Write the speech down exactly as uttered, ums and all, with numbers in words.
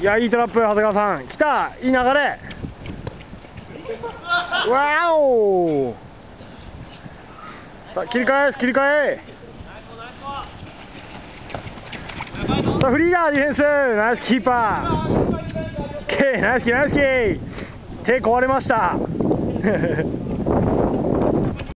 いや、いいトラップ、長谷川さん。来た、いい流れ。わお。さあ、切り返す、切り替え。さあ、フリーだ、ディフェンス。ナイスキーパー。オッケー、ナイスキー、ナイスキー。手壊れました。